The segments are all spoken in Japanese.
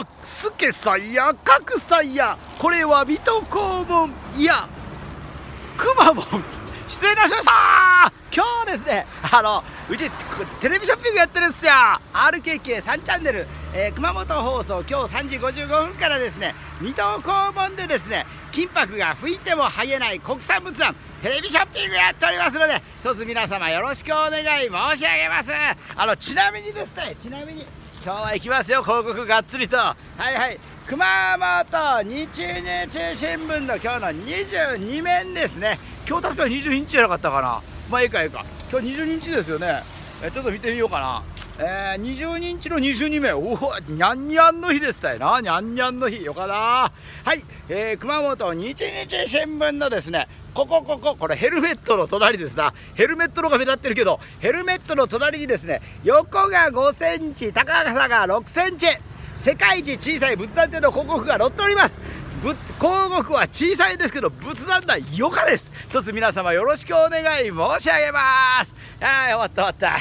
がすけさやかくさや、これは水戸黄門、いやくまモン失礼いたしました。今日ですね、うちテレビショッピングやってるんですよ。 RKK3 チャンネル、熊本放送今日3時55分からですね、水戸黄門でですね、金箔が吹いても生えない国産仏壇テレビショッピングやっておりますので、一つ皆様よろしくお願い申し上げます。ちなみに今日は行きますよ、広告がっつりと。はいはい、熊本日日新聞の今日の22面ですね。今日確か22日じゃなかったかな。まあいいか、今日22日ですよね。ちょっと見てみようかな。22日の22名、おお、にゃんにゃんの日でしたよな。にゃんにゃんの日よかな。はい、熊本日日新聞のですね、これヘルメットの隣ですな。ヘルメットのが目立ってるけど、ヘルメットの隣にですね、横が5センチ、高さが6センチ、世界一小さい仏壇店の広告が載っております。広告は小さいですけど仏壇だよかです。一つ皆様よろしくお願い申し上げます。はい、終わったは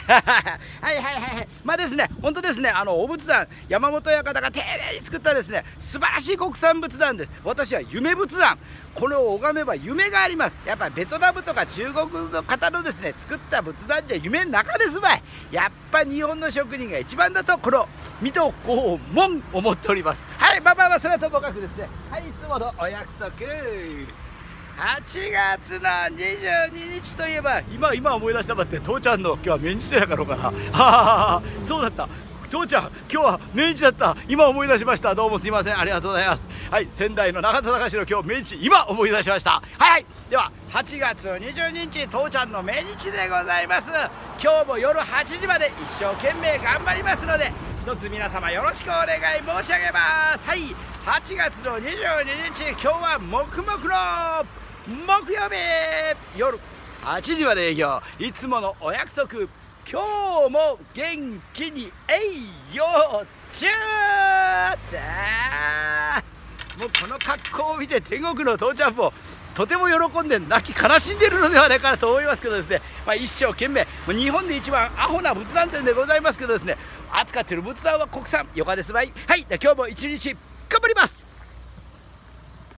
いはいはいはい。まあですね、本当ですね、お仏壇山本親方が丁寧に作ったですね、素晴らしい国産仏壇です。私は夢仏壇、これを拝めば夢があります。やっぱベトナムとか中国の方のですね作った仏壇じゃ夢の中ですまい。やっぱ日本の職人が一番だとこの水戸黄門思っております。はい、まあそれはともかくですね、はい、いつものお約束、8月の22日といえば、今思い出した。待って、父ちゃんの今日は命日じゃなかろうかな。そうだった、父ちゃん今日は命日だった。今思い出しました。どうもすいません、ありがとうございます。はい、仙台の中田隆の今日命日、今思い出しました。はい、では8月22日父ちゃんの命日でございます。今日も夜8時まで一生懸命頑張りますので、一つ皆様よろしくお願い申し上げます。はい、8月の22日今日は黙々の木曜日、夜8時まで営業、いつものお約束、今日も元気に営業中。もうこの格好を見て天国の父ちゃんもとても喜んで泣き悲しんでいるのではないかと思いますけどですね、一生懸命、日本で一番アホな仏壇店でございますけどですね、扱っている仏壇は国産よかですまい。はい、今日も一日頑張ります。